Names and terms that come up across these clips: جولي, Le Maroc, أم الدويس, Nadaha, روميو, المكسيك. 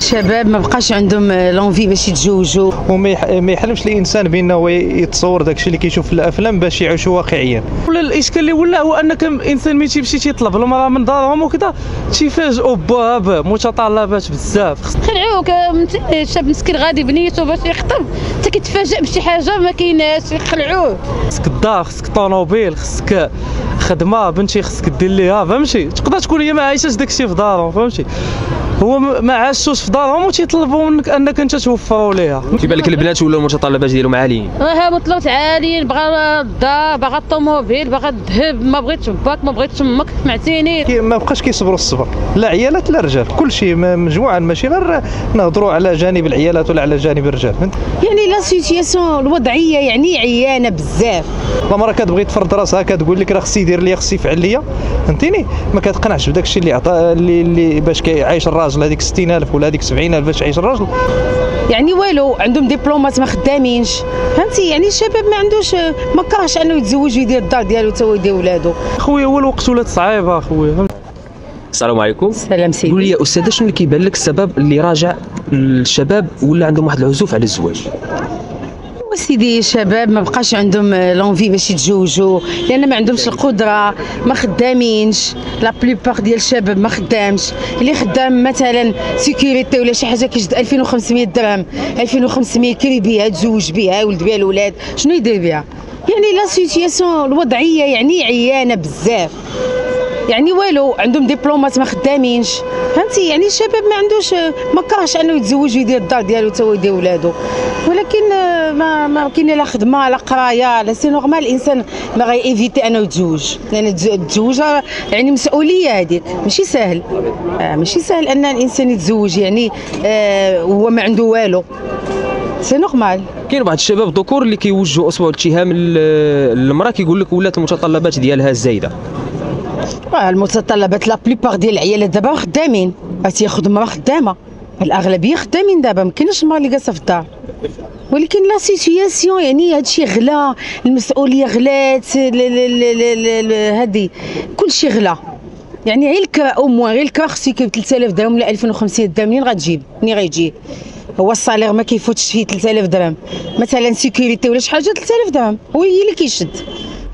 الشباب ما بقاش عندهم لونفي باش يتزوجوا، وما يحلمش الانسان بانه هو يتصور داكشي اللي كيشوف في الافلام باش يعيشوا واقعيا. ولا الاشكال اللي ولا هو انك الانسان ملي تيمشي تيطلب المراه من دارهم وكذا تيفاجئوا بمتطلبات بزاف. خلعوك الشاب مسكين غادي بنيته باش يخطب حتى كيتفاجئ بشي حاجه ما كايناش، يخلعوه. خصك الدار، خصك طونوبيل، خصك خدمه، بنتي خصك دير ليها، فهمتي؟ تقدر تكون هي ما عايشاش داكشي في دارهم، فهمتي؟ هو ما عاشوش في دارهم وتيطلبوا منك انك انت توفروا ليها. كيبان لك البنات ولاو المتطلبات ديالهم عاليين، راه مطلوبات عاليين، باغا الدار، باغا الطوموبيل، باغا الذهب، ما بغيتش باك، ما بغيتش امك، سمعتيني؟ ما بقاش كيصبروا الصبر، لا عيالات لا رجال، كلشي مجموعه، ماشي غير نهضروا على جانب العيالات ولا على جانب الرجال. يعني لا سيتياسيون الوضعيه يعني عيانه بزاف. المراه كتبغي تفرض راسها، كتقول لك راه خصي يدير لي، خصي يفعل لي، فهمتيني؟ ما كتقنعش بداك الشيء اللي عطا اللي باش كيعيش الراجل، هذيك 60000 ولا هذيك 70000 باش يعيش الراجل. يعني والو، عندهم دبلومات ما خدامينش، فهمتي؟ يعني الشباب ما عندوش، ما كرهش انه يتزوج ويدير الدار ديالو حتى هو يدير ولادو. خويا هو الوقت ولات صعيبه خويا. السلام عليكم. السلام سيدي. قول لي يا استاذه، شنو اللي كيبان لك السبب اللي راجع الشباب ولا عندهم واحد العزوف على الزواج؟ سيدي الشباب ما بقاش عندهم لونفي باش يتزوجوا، لان ما عندهمش القدره، ما خدامينش، لا بلوبار ديال الشباب ما خدامش. اللي خدام مثلا سيكوريتي ولا شي حاجه كيجد 2500 درهم، 2500 كري بها، تزوج بها، ولد بها الولاد، شنو يدير بها؟ يعني لا سيتياسيون الوضعيه يعني عيانه بزاف. يعني والو، عندهم دبلومات ما خدامينش، فهمتي؟ يعني الشباب ما عندوش، ما كرهش انه يتزوج ويدير الدار ديالو حتى هو يدير ولادو، ولكن ما كاين لا خدمه لا قرايه لا، سي نورمال الانسان ما غايفيتي انه يتزوج، لان التزوج يعني مسؤوليه، هذيك ماشي سهل، ماشي سهل ان الانسان يتزوج يعني هو ما عنده والو، سي نورمال. كاين بعض الشباب الذكور اللي كيوجهوا اصبع الاتهام للمراه، كيقول لك ولات المتطلبات ديالها زايده. راه المتطلبات لا بلوبار ديال العيالات دابا خدامين، تياخذ مرا خدامه، الاغلبيه خدامين دابا، ما كاينش المرا اللي جالسه في الدار. ولكن لا سيتياسيون يعني هادشي غلا، المسؤوليه غلات، هادي كلشي غلا. يعني غير الكرا او موان، غير الكرا خصو يكب 3000 درهم ولا 2500 درهم، منين غتجيب؟ منين غيجي؟ هو الصالير ما كيفوتش فيه 3000 درهم، مثلا سيكوريتي ولا شي حاجه 3000 درهم، هو هي اللي كيشد.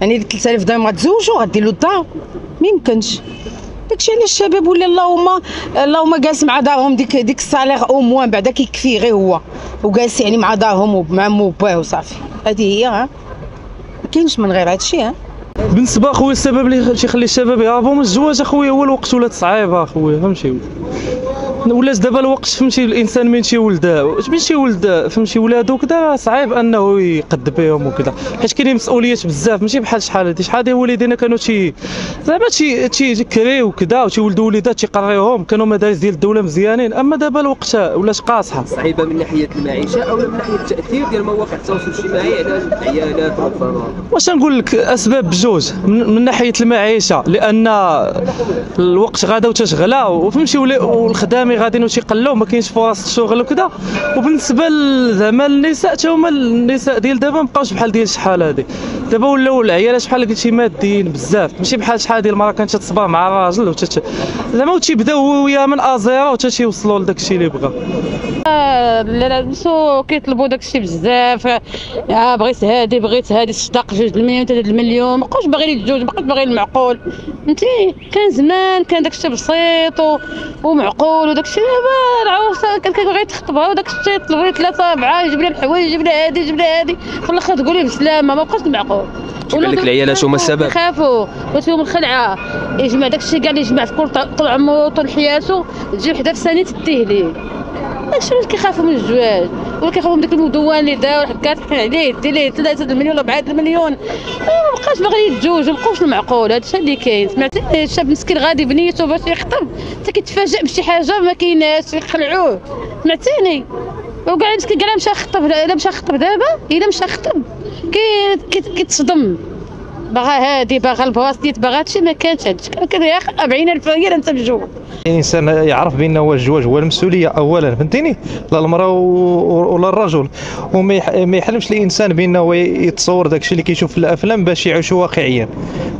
يعني 3000 درهم غتزوجوا غدير له الدار؟ ميمكنش. داكشي علاش الشباب ولا اللهم جالس مع دارهم، ديك الصالير او موان بعدا كيكفيه غير هو، وجالس يعني مع دارهم ومع مو باه وصافي. هذه هي، ها ما كاينش من غير هادشي. ها بالنسبه خويا السبب اللي تيخلي الشباب يهربوا من الزواج اخويا هو الوقت ولات صعيبه خويا، فهمتي؟ ولات دابا الوقت، فهمتي؟ الانسان من تيولد فهمتي ولادو كذا صعيب انه يقد بهم وكذا، حيت كاينين مسؤوليات بزاف، ماشي بحال شحال هادي. شحال هادي والدينا كانوا زعما تيكريو كذا وتيولدوا وليدات تيقريوهم، كانوا مدارس ديال الدوله مزيانين، اما دابا الوقت ولات قاصحه. صعيبه من ناحيه المعيشه او من ناحيه التاثير ديال مواقع التواصل الاجتماعي على العيالات والفرار؟ واش نقول لك اسباب بجوج، من ناحيه المعيشه لان الوقت غدا وتشغلا وفهمتي، الخدامي غاديين وتيقلوا، ما كاينش فرص الشغل وكذا. وبالنسبه زعما النساء، حتى هما النساء ديال دابا ما بقاوش بحال ديال شحال هذه، دابا ولاو العيالات بحال قلتي ماديين بزاف، ماشي بحال شحال هذه المراه كانت تصبر مع الراجل زعما وتيبداو وياها من ازيرو حتى تيوصلوا لداك الشيء اللي بغا. لابسو كيطلبوا داك الشيء بزاف، بغيت هادي بغيت هادي، صداق 2 المليون 3 المليون، ما بقاوش باغيين الجوج، ما بقاوش باغيين المعقول. فهمتي؟ كان زمان كان داك الشيء بسيط ومعقول وداك الشيء، دابا العروسه كتبغي تخطبها وداك الشيء طلبي 3 4، جبنا الحوايج، جبنا هادي جبنا هادي، في الاخر تقولي بسلامه، ما بقاش معقول. كيبان لك العيالات هما السبب، خافوا وتهم الخلعه، يجمع داك الشيء كاع اللي جمع في طول عمره طول حياته، تجي وحده في ثانيه تديه ليه. داكشي اللي كيخافوا من الزواج، ولا كيخافوا من داك المدون اللي داو حكات عليه، دير ليه 3 المليون 4 المليون، ما بقاش باغي يتزوج، ما بقاوش المعقول. هادشي اللي كاين. سمعتي؟ الشاب مسكين غادي بنيته باش يخطب حتى كيتفاجئ بشي حاجه ما كايناش، يخلعوه. سمعتيني؟ وكاع مسكين كاع مشى خطب، الا مشى خطب دابا، الا مشى خطب كيتصدم باغا هادي باغا البواسطيت باغا هادشي ما كانش هادشي يا اخي 40000 غير انت بالجوج. الانسان يعرف بان هو الزواج هو المسؤوليه اولا، فهمتيني، لا المراه ولا الرجل، وما يحلمش الانسان بان هو يتصور داكشي اللي كيشوف في الافلام باش يعيشو واقعيا،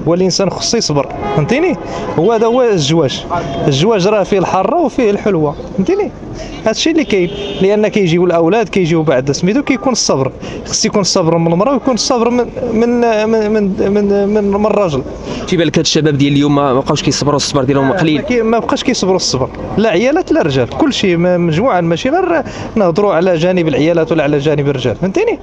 والانسان خصو يصبر، فهمتيني، هو هذا هو الزواج. الزواج راه فيه الحاره وفيه الحلوه، فهمتيني، هادشي اللي كاين، لان كيجيو الاولاد كيجيو بعد سميتو كيكون الصبر، خص يكون الصبر من المراه ويكون الصبر من الراجل. تيبان لك هاد الشباب ديال اليوم ما بقاوش كيصبروا، الصبر ديالهم قليل، ما بقاش كيصبروا الصبر، لا عيالات لا رجال، كلشي مجموعه، ماشي غير نهضروا على جانب العيالات ولا على جانب الرجال، فهمتيني،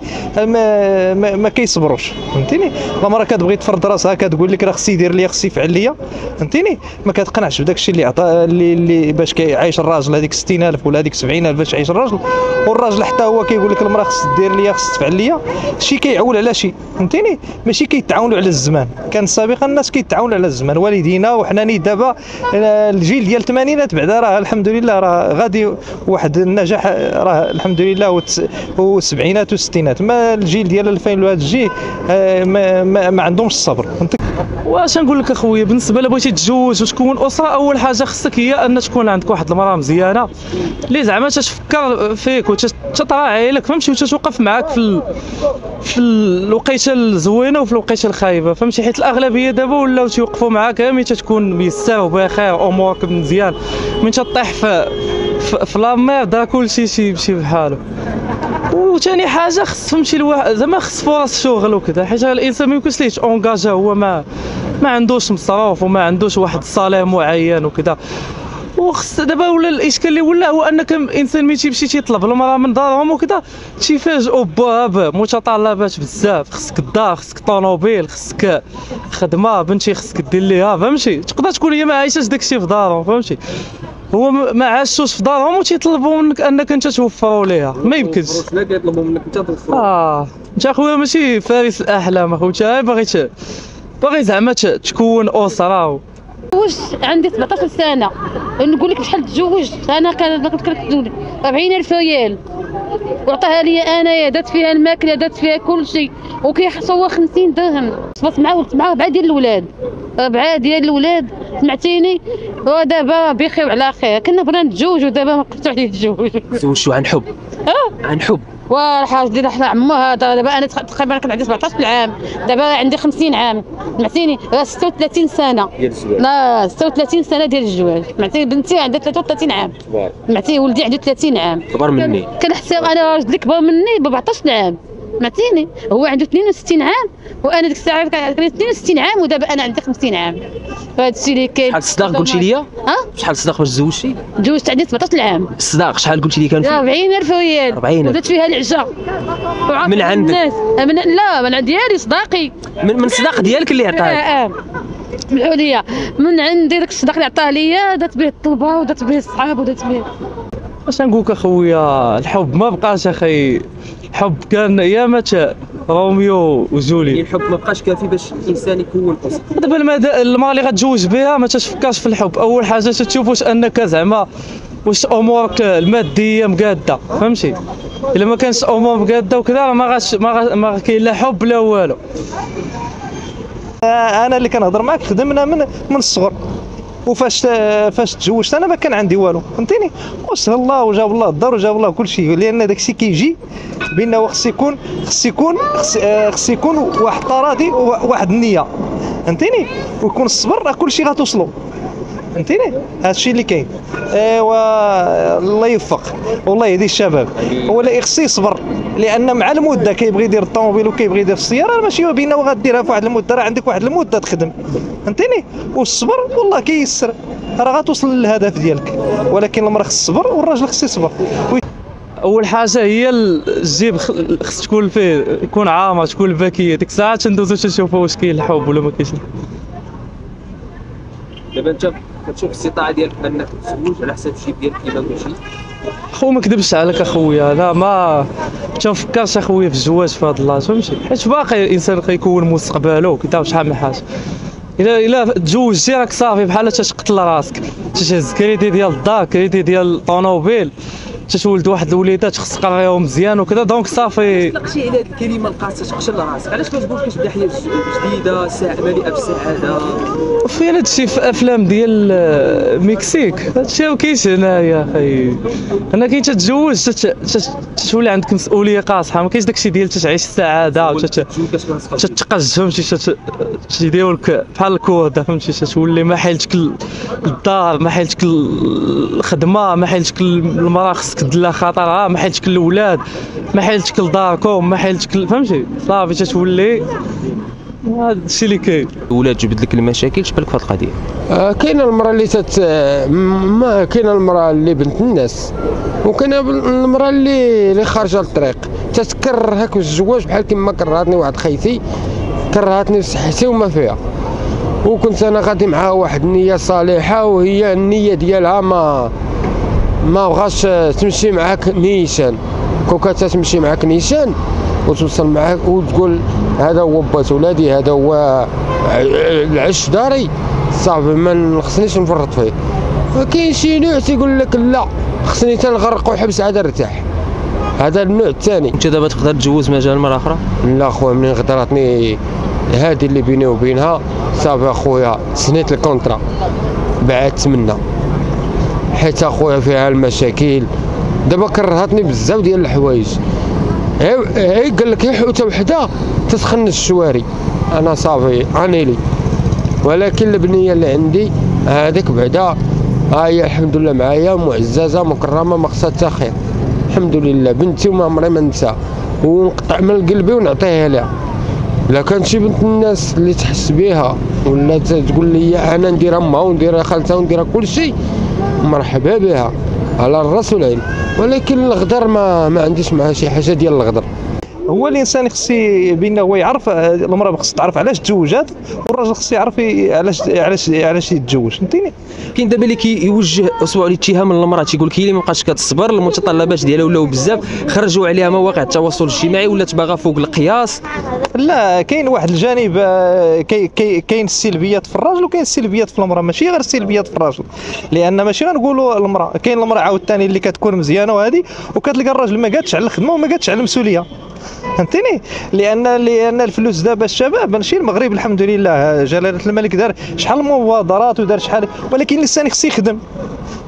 ما كيصبروش، فهمتيني، المراه كتبغي تفرض راسها، كتقول لك راه خصي يدير ليا خصي يفعل ليا، فهمتيني، ما كتقنعش بداك الشيء اللي عطى اللي باش كيعيش الراجل، هذيك 60000 ولا هذيك 70000 باش يعيش الراجل، والراجل حتى هو كيقول لك المراه خص دير ليا خص تفعل ليا، شي كيعول على شي، فهمتيني، ماشي كيتعاونوا على الزمان. كان سابقا الناس كيتعاونوا على الزمان، والدينا وحنا ني دابا الجيل ديال الثمانينات بعدا راه الحمد لله راه غادي واحد النجاح، راه الحمد لله، والسبعينات والستينات، ما الجيل ديال 2000 وهذا الجيل ما عندهمش الصبر. واش نقول لك اخويا، بالنسبه الا بغيتي تتزوج وتكون اسره، اول حاجه خصك هي ان تكون عندك واحد المراه مزيانه اللي زعما تتفكر فيك وتتراعي لك، فهمتي، وتتوقف معاك في الوقيته الزوينه وفي الوقيته الخايبه، فهمتي، حيت الاغلبيه دابا ولاو تيوقفوا معاك ملي تتكون ميسر وبخير امورك مزيان، من تطيح في لامير دا كلشي تيمشي بحاله. وثاني حاجه خص تمشي زعما خص فرص شغل وكذا، حيت الانسان ما يمكنش ليه يتونجاجا هو ما عندوش مصروف وما عندوش واحد الصالير معين وكذا. وخص دابا ولا الاشكال اللي ولا هو انك الانسان ملي تيمشي تيطلب المراه من دارهم وكذا تيفاجئوا بمتطلبات بزاف، خصك الدار، خصك طونوبيل، خصك خدمه، بنتي خصك دير ليها، فهمتي، تقدر تكون هي ما عايشاش داكشي في دارهم، فهمتي، هو ما عاشوش في دارهم وتيطلبوا منك انك انت توفروا ليها، ما يمكنش، لا كيطلبوا منك انت توفر. انت اخويا ماشي فارس الاحلام اخويا، باغي زعما تكون اسره. تزوجت عندي 17 سنه، نقول لك بشحال تزوجت، انا كنتزوج 40000 ريال وعطاها لي انايا، درت فيها الماكله درت فيها كل شيء، وكيحصوا 50 درهم، صبت معاه ولدت معاه 4 ديال الاولاد، سمعتيني، ودابا بخير وعلى خير، كنا بغينا نتزوجوا دابا ما قدرتش عليه نتزوج. تزوجتوا عن حب؟ عن حب. والحاج ديال حنا عمو هذا، دابا انا تقريبا كنت عندي 17 عام، دابا عندي 50 عام، سمعتيني، راه 36 سنه ديال الزواج، لا 36 سنه ديال الزواج، سمعتي، بنتي عندها 33 عام، سمعتي، ولدي عنده 30 عام، كبر مني، كنحسب انا راجلي كبر مني ب 14 عام، سمعتيني، هو عنده 62 عام وانا ديك الساعه كان 62 عام، ودابا انا عندي 50 عام، فهذا الشيء اللي كاين. شحال الصداق قلتي لي؟ شحال الصداق باش تزوجتي؟ تزوجت عندي 17 عام. الصداق شحال قلتي لي كان فيه؟ 40000 ريال. 40000 ودات فيها العشاء. من عندك؟ لا من ديالي صداقي. من الصداق ديالك اللي عطاك؟ سمحوا لي، من عندي داك الصداق اللي عطاه لي، دات به الطلبه ودات به الصحاب ودات به. واش نقول لك اخويا، الحب ما بقاش اخي، الحب كان ايام روميو وجولي، الحب ما بقاش كافي باش الانسان يكون اسره. دابا المراه اللي غتزوج بها ما تتفكرش في الحب، اول حاجه تشوف واش انك زعما واش امورك الماديه مقاده، فهمتي، الا ما كانش الامور مقاده وكذا راه ما كاين لا حب لا والو. انا اللي كنهضر معاك خدمنا من الصغر، وفاش تزوجت انا ما كان عندي والو، فهمتيني، وسهل الله وجاب الله الدار وجاب الله كل شيء، لان داكشي كيجي بانه خص يكون واحد التراضي وواحد النيه، فهمتيني، ويكون الصبر، راه كل شيء غتوصلوا، فهمتيني، هادشي اللي كاين. ايوا الله يوفق والله يهدي الشباب، هو اللي خصو يصبر، لان مع المده كيبغي يدير الطوموبيل وكيبغي يدير السياره، ماشي بينا وغديرها في واحد المده، راه عندك واحد المده تخدم، فهمتيني، والصبر والله كيسر، راه غتوصل للهدف ديالك، ولكن المراه خص تصبر والراجل خص يصبر. اول حاجه هي الجيب خص تكون فيه، يكون عامر، تكون ذكيه، ديك الساعه تندوزو تشوفوا واش كاين الحب ولا ما كاينش. دابا انت كتشوف الاستطاعه ديالك انك تتزوج على حساب الجيب ديالك كيما ماشي؟ خو ما نكذبش عليك اخويا، انا ما تنفكرش اخويا في الزواج في هاد اللحظه، فهمتي، حيت باقي الانسان كيكون مستقبله كدا وشحال من حاجه. الا تزوجتي راك صافي بحال تتقتل راسك، تتهز كريدي ديال الدار، كريدي ديال الطونوبيل، تتولد واحد الوليدات خص تقريهم مزيان وكذا، دونك صافي. طلقتي على هذه الكلمه القاسيه تقشل راسك، علاش كتقول كتبدا حياه جديده مليئه بالسعاده؟ وفين هذا الشيء في افلام ديال المكسيك، هذا الشيء ما كاينش هنايا اخي. هنا كي تتزوج تولي عندك مسؤوليه قاصحه، ما كاينش داك الشيء ديال تعيش السعاده وتتقز فهمتي، تيديروا لك بحال الكوده فهمتي، تولي ما حيلتك الدار، ما حيلتك الخدمه، ما حيلتك المراه خصك دلا خاطرها، ما حيلتك الاولاد، ما حيلتك لداركم، ما حيلتك فهمتي، صافي تتولي هذا الشيء اللي كاين. الولاد جبد لك المشاكل، شبالك في هذه القضيه؟ كاينه المراه اللي ما كاينه المراه اللي بنت الناس، وكاينه المراه اللي خارجه للطريق تتكرهك الزواج، بحال كما كرهتني واحد خيتي، كرهتني صحتي وما فيها، وكنت انا غادي معها واحد النيه صالحه وهي النيه ديالها ما بغاش تمشي معاك نيشان. كون تمشي معاك نيشان وتوصل معاك وتقول هذا هو بات ولادي، هذا هو العش داري، صافي ما خصنيش نفرط فيه. كاين شي نوع تيقول لك لا خصني تنغرق وحبس عاد نرتاح، هذا النوع الثاني. انت دابا تقدر تجوز مجال مرة اخرى؟ لا خويا، منين غدراتني هادي اللي بيني وبينها صافي اخويا سنيت الكونترا، بعدت منها، حيت اخويا فيها المشاكل. دابا كرهتني بزاف ديال الحوايج، هي قال لك هي حوته وحده تسخن الشواري، انا صافي انيلي. ولكن البنيه اللي عندي هذيك بعدا ها هي الحمد لله معايا، معززه مكرمه، ما خصها حتى خير الحمد لله. بنتي وما عمري ما ننساها ونقطع من قلبي ونعطيها لها. الا كانت شي بنت الناس اللي تحس بها ولا تقول لي انا ندير امها وندير خالتها وندير كل شيء، مرحبا بها على الراس والعين. ولكن الغدر ما عنديش معاه شي حاجه ديال الغدر. هو الانسان خصي بينا هو يعرف، المراه خصها تعرف علاش تزوجات، والراجل خصو يعرف علاش يتزوج، فهمتيني. كاين دابا اللي كيوجه اصبعو الاتهام للمراه، تيقول لك هي اللي ما بقاتش كتصبر، المتطلبات ديالها ولاو بزاف، خرجوا عليها مواقع التواصل الاجتماعي ولات باغا فوق القياس. لا، كاين واحد الجانب، كاين السلبيات في الراجل وكاين السلبيات في المراه، ماشي غير السلبيات في الراجل، لان ماشي غنقولوا المراه، كاين المراه عاوتاني اللي كتكون مزيانه وهذه، وكتلقى الراجل ما قادش على الخدمه وما قادش على المسؤوليه، فهمتيني. لان الفلوس دابا الشباب ماشي المغرب الحمد لله، جلاله الملك دار شحال من مبادرات ودار شحال، ولكن الانسان خصو يخدم،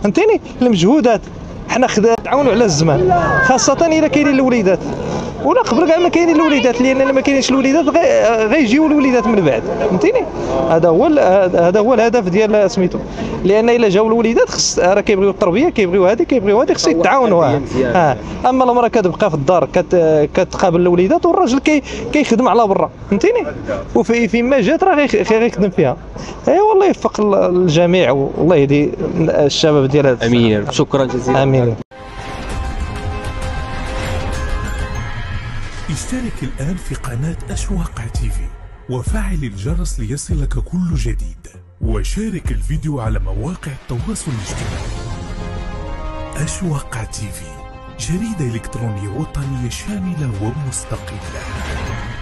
فهمتيني. المجهودات حنا تعاونوا على الزمان، خاصه الا كاينين الوليدات، ولا قبل كاع ما كاينين الوليدات، لان الا ما كاينينش الوليدات غيجيو الوليدات من بعد، فهمتيني. هذا هو الهدف ديال سميتو، لان الا جاو الوليدات خص راه كيبغيو التربيه، كيبغيو هذه، كيبغيو هذه، خص يتعاونوا. اما المراه كتبقى في الدار كتقابل الوليدات، والراجل كيخدم على برا، فهمتيني. وفي فيما جات راه غيخدم فيها. اي والله يوفق الجميع والله يهدي الشباب ديال هذا. امين، شكرا جزيلا. امين. اشترك الآن في قناة أشواق تيفي وفعل الجرس ليصلك كل جديد، وشارك الفيديو على مواقع التواصل الاجتماعي. أشواق تيفي، جريدة إلكترونية وطنية شاملة ومستقلة.